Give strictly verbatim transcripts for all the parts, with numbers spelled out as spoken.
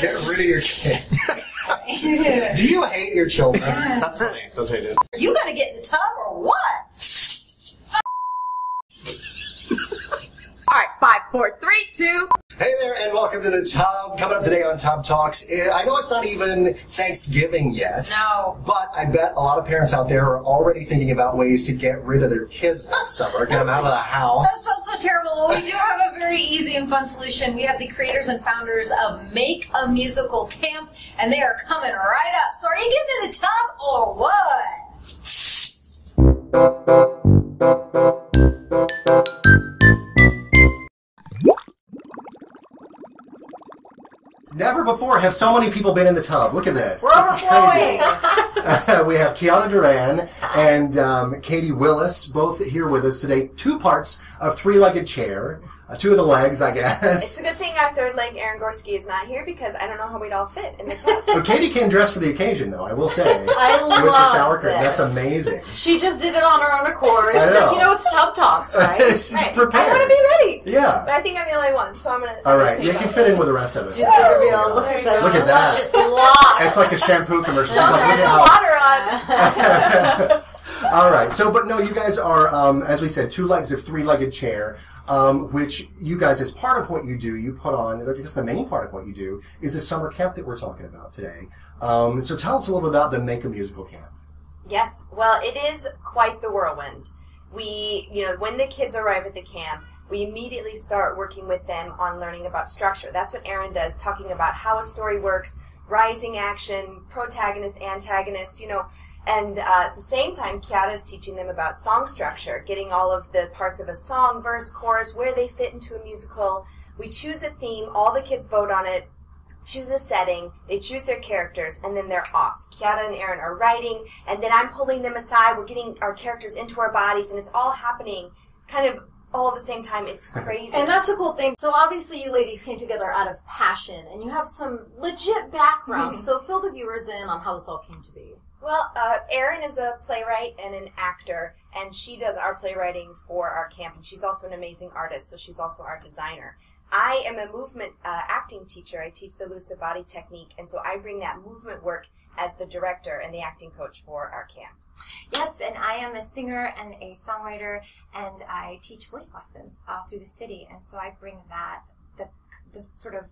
Get rid of your kid. Do you hate your children? That's funny. That's what I did. You gotta get in the tub or what? All right, five, four, three, two. Hey there, and welcome to the Tub. Coming up today on Tub Talks. I know it's not even Thanksgiving yet. No. But I bet a lot of parents out there are already thinking about ways to get rid of their kids. Not summer, get them out of the house. That sounds so terrible. We do have a very easy and fun solution. We have the creators and founders of Make a Musical Camp, and they are coming right up. So are you getting in the tub or what? Never before have so many people been in the tub. Look at this. We're this overflowing. Is crazy. We have Kiana Duran and um, Katie Willis both here with us today. Two parts of Three Legged Chair. Uh, two of the legs, I guess. It's a good thing our third leg, Erin Gorski, is not here because I don't know how we'd all fit in the tub. But Katie can dress for the occasion, though, I will say. I love With the shower curtain. That's amazing. She just did it on her own accord. She's like, you know, it's Tub Talks, right? She's right. prepared. I want to be ready. Yeah. But I think I'm the only one, so I'm going to... All right. You can fit in with the rest of us. Yeah. Yeah. Look at those Look at luscious that. locks. It's like a shampoo commercial. Don't turn the water on. All right. So, but no, you guys are, um, as we said, two legs of three-legged chair, um, which you guys, as part of what you do, you put on, I guess the main part of what you do is the summer camp that we're talking about today. Um, so tell us a little bit about the Make a Musical Camp. Yes. Well, it is quite the whirlwind. We, you know, when the kids arrive at the camp, we immediately start working with them on learning about structure. That's what Erin does, talking about how a story works, rising action, protagonist, antagonist, you know, and uh, at the same time, Kiana's teaching them about song structure, getting all of the parts of a song, verse, chorus, where they fit into a musical. We choose a theme, all the kids vote on it, choose a setting, they choose their characters, and then they're off. Kiana and Erin are writing, and then I'm pulling them aside, we're getting our characters into our bodies, and it's all happening kind of all at the same time. It's crazy. And that's the cool thing. So obviously you ladies came together out of passion, and you have some legit backgrounds. Mm-hmm. So fill the viewers in on how this all came to be. Well, uh, Erin is a playwright and an actor, and she does our playwriting for our camp, and she's also an amazing artist, so she's also our designer. I am a movement uh, acting teacher. I teach the Lucid Body Technique, and so I bring that movement work as the director and the acting coach for our camp. Yes, and I am a singer and a songwriter, and I teach voice lessons all through the city, and so I bring that, the, the sort of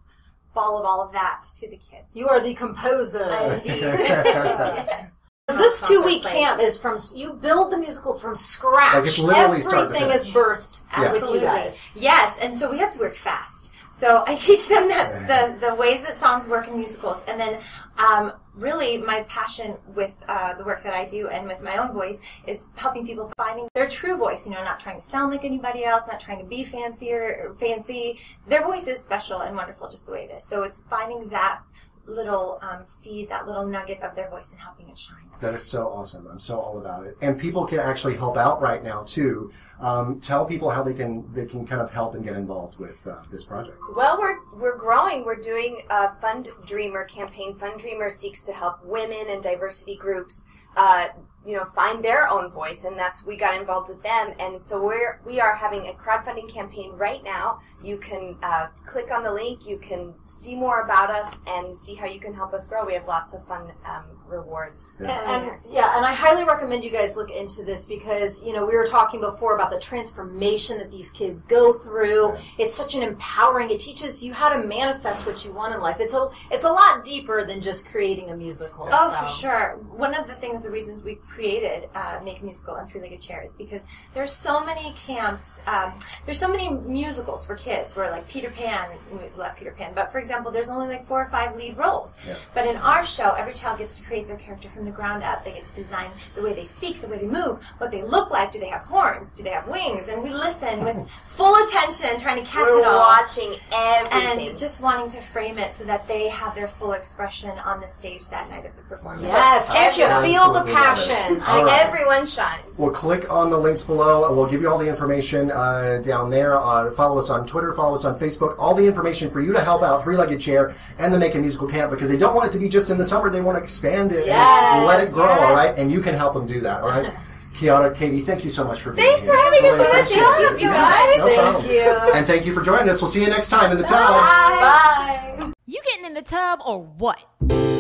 ball of all of that to the kids. You are the composer. Indeed. Yes. This two-week camp is from, you build the musical from scratch. Like it's literally Everything is birthed Absolutely. with you guys. Yes, and so we have to work fast. So I teach them that's the, the ways that songs work in musicals. And then um, really my passion with uh, the work that I do and with my own voice is helping people finding their true voice, you know, not trying to sound like anybody else, not trying to be fancier or fancy. Their voice is special and wonderful just the way it is. So it's finding that little um, seed, that little nugget of their voice and helping it shine. That is so awesome. I'm so all about it. And people can actually help out right now, too. Um, tell people how they can they can kind of help and get involved with uh, this project. Well, we're, we're growing. We're doing a Fund Dreamer campaign. Fund Dreamer seeks to help women and diversity groups uh, you know, find their own voice, and that's, we got involved with them, and so we're, we are having a crowdfunding campaign right now. You can uh, click on the link, you can see more about us, and see how you can help us grow. We have lots of fun um, rewards. Yeah. And, and, yeah, and I highly recommend you guys look into this because, you know, we were talking before about the transformation that these kids go through. Right. It's such an empowering, it teaches you how to manifest what you want in life. It's a, it's a lot deeper than just creating a musical. Oh, so. for sure. One of the things, the reasons we created uh, Make a Musical and Three Legged Chairs because there's so many camps, um, there's so many musicals for kids where like Peter Pan, we love Peter Pan, but for example there's only like four or five lead roles. Yeah. But in our show every child gets to create their character from the ground up. They get to design the way they speak, the way they move, what they look like, do they have horns, do they have wings, and we listen with full attention trying to catch We're it all. watching everything. And just wanting to frame it so that they have their full expression on the stage that night of the performance. Yes, so, can't you feel the passion? Like right. Everyone shines. Well, click on the links below. We'll give you all the information uh, down there. Uh, follow us on Twitter. Follow us on Facebook. All the information for you to help out Three Legged Chair and the Make a Musical Camp because they don't want it to be just in the summer. They want to expand it yes. and let it grow, yes. all right? And you can help them do that, all right? Kiana, Katie, thank you so much for being Thanks here. Thanks for having We're us. Thank you, guys. No thank problem. you. And thank you for joining us. We'll see you next time in the Bye. Town. Bye. Bye. You getting in the tub or what?